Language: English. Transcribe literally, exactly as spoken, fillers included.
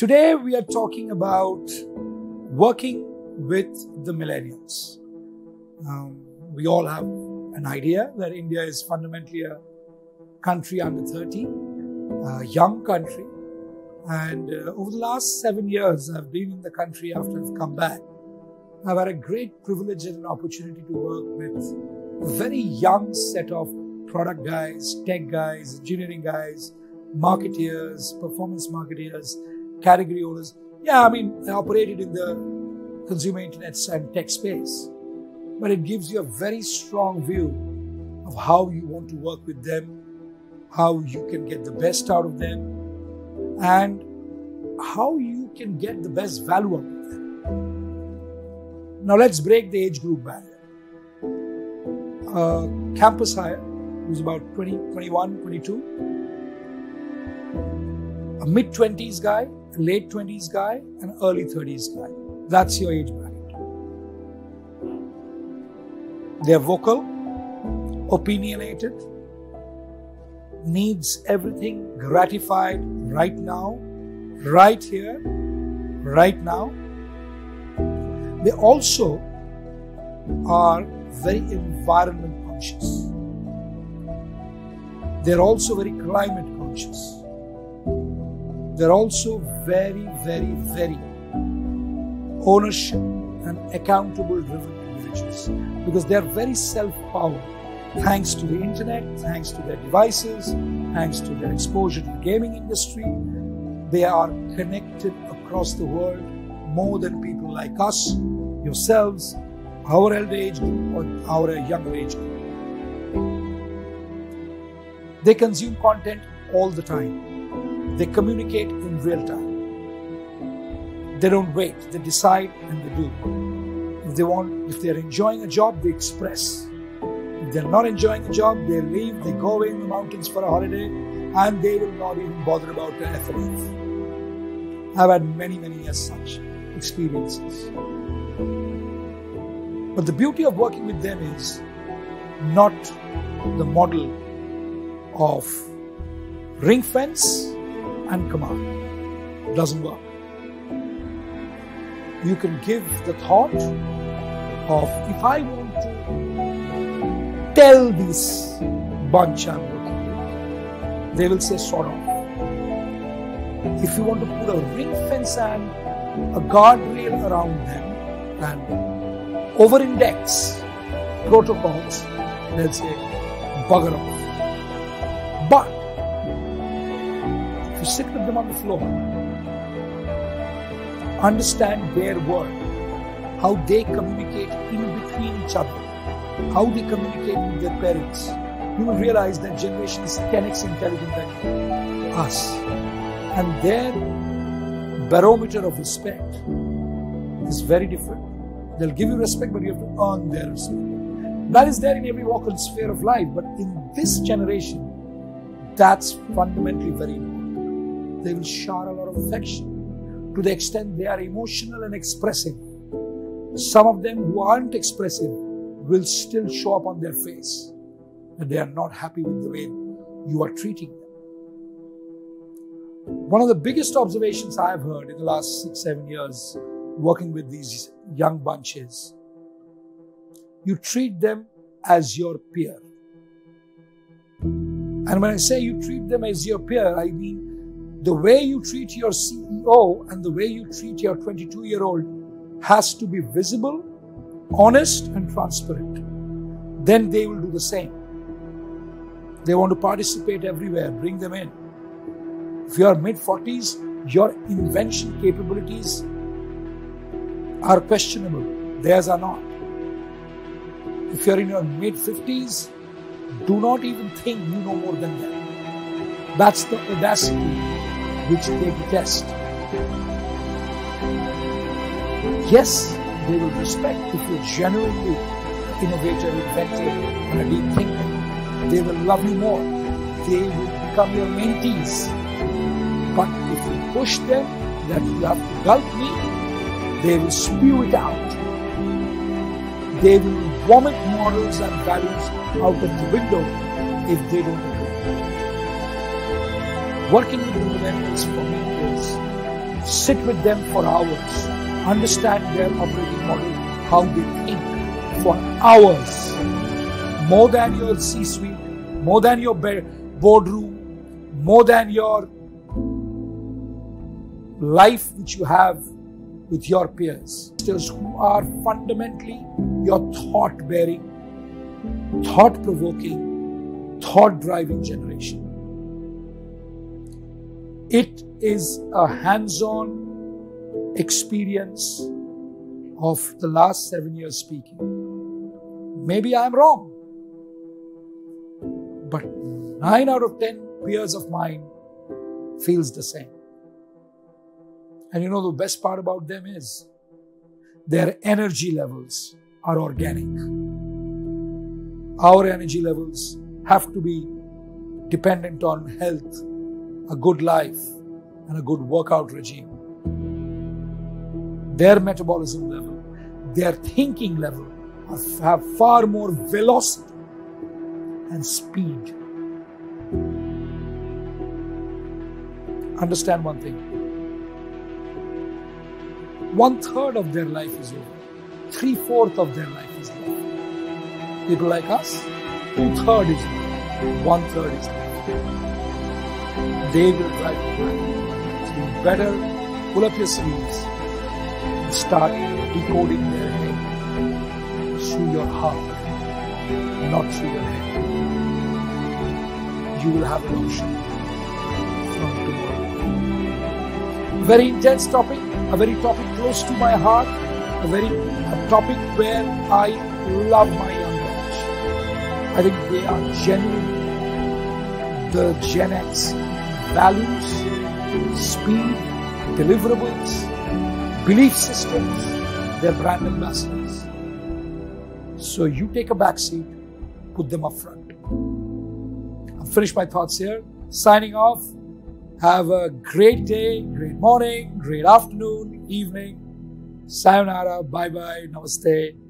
Today we are talking about working with the millennials. Um, we all have an idea that India is fundamentally a country under thirty, a young country. And uh, over the last seven years I've been in the country after I've come back. I've had a great privilege and an opportunity to work with a very young set of product guys, tech guys, engineering guys, marketeers, performance marketeers, category owners. Yeah, I mean, I operated in the consumer internet and tech space, but it gives you a very strong view of how you want to work with them, how you can get the best out of them, and how you can get the best value out of them. Now let's break the age group barrier. Uh, campus hire, who's about twenty, twenty-one, twenty-two, a mid-twenties guy, a late-twenties guy, and an early-thirties guy. That's your age bracket. They're vocal, opinionated, needs everything gratified right now, right here, right now. They also are very environment conscious. They're also very climate conscious. They're also very, very, very ownership and accountable driven individuals, because they're very self-powered thanks to the internet, thanks to their devices, thanks to their exposure to the gaming industry. They are connected across the world more than people like us, yourselves, our elder age group or our younger age group. They consume content all the time. They communicate in real time. They don't wait, they decide and they do. If they want, if they're enjoying a job, they express. If they're not enjoying a job, they leave, they go away in the mountains for a holiday, and they will not even bother about their F and F. I've had many, many as such experiences. But the beauty of working with them is not the model of ring fence and command. It doesn't work. You can give the thought of, if I want to tell this bunch I'm working with, they will say sort of. If you want to put a ring fence and a guardrail around them and over-index protocols, they'll say bugger off. But to sit with them on the floor, understand their world, how they communicate in between each other, how they communicate with their parents. You will realize that generation is ten X intelligent than us, and their barometer of respect is very different. They'll give you respect, but you have to earn their respect. That is there in every walk and sphere of life, but in this generation, that's fundamentally very important. They will shower a lot of affection to the extent they are emotional and expressive. Some of them who aren't expressive will still show up on their face that they are not happy with the way you are treating them. One of the biggest observations I've heard in the last six, seven years working with these young bunches, you treat them as your peer. And when I say you treat them as your peer, I mean the way you treat your C E O and the way you treat your twenty-two-year-old has to be visible, honest, and transparent. Then they will do the same. They want to participate everywhere. Bring them in. If you are mid-forties, your invention capabilities are questionable. Theirs are not. If you are in your mid-fifties, do not even think you know more than them. That's the audacity which they detest. Yes, they will respect if you're genuinely innovative, inventive, and a deep thinker. They will love you more. They will become your mentees. But if you push them that you have to gulp me, they will spew it out. They will vomit models and values out of the window if they don't agree. Working with the millennials for me is Sit with them for hours. Understand their operating model, how they think for hours. More than your C-suite, more than your boardroom, more than your life which you have with your peers. Who are fundamentally your thought-bearing, thought-provoking, thought-driving generation. It is a hands-on experience of the last seven years speaking. Maybe I'm wrong, but nine out of ten peers of mine feels the same. And you know the best part about them is their energy levels are organic. Our energy levels have to be dependent on health, a good life, and a good workout regime. Their metabolism level, their thinking level have far more velocity and speed. Understand one thing. One third of their life is over. Three fourths of their life is left. People like us, two thirds is left. One third is left. They will drive you back. So you better pull up your sleeves and start decoding their head through your heart, not through your head. You will have an option from tomorrow. Very intense topic. A very topic close to my heart, a very a topic where I love my young bunch. I think they are genuinely the GenX values, speed, deliverables, belief systems, their brand ambassadors. So you take a back seat, put them up front. I've finished my thoughts here. Signing off. Have a great day, great morning, great afternoon, evening. Sayonara, bye-bye, namaste.